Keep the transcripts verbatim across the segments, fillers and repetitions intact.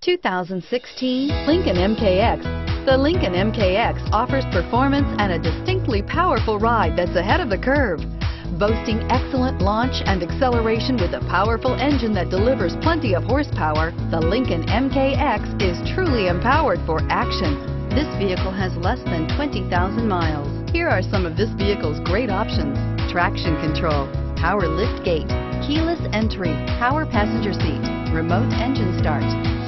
two thousand sixteen Lincoln M K X. The Lincoln M K X offers performance and a distinctly powerful ride that's ahead of the curve. Boasting excellent launch and acceleration with a powerful engine that delivers plenty of horsepower, the Lincoln M K X is truly empowered for action. This vehicle has less than twenty thousand miles. Here are some of this vehicle's great options: traction control, power liftgate, keyless entry, power passenger seat, remote engine start,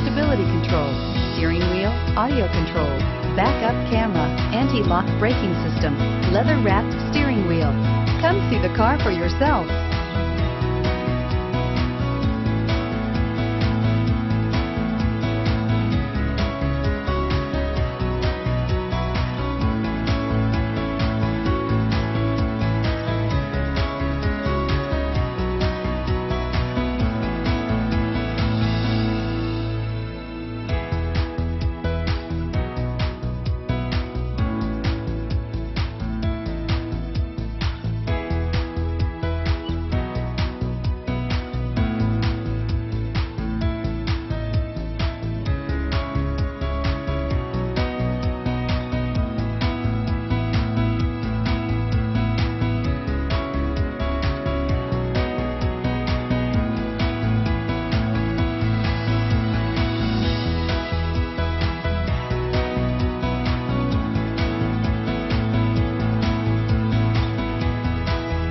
stability control, steering wheel audio controls, backup camera, anti-lock braking system, leather-wrapped steering wheel. Come see the car for yourself.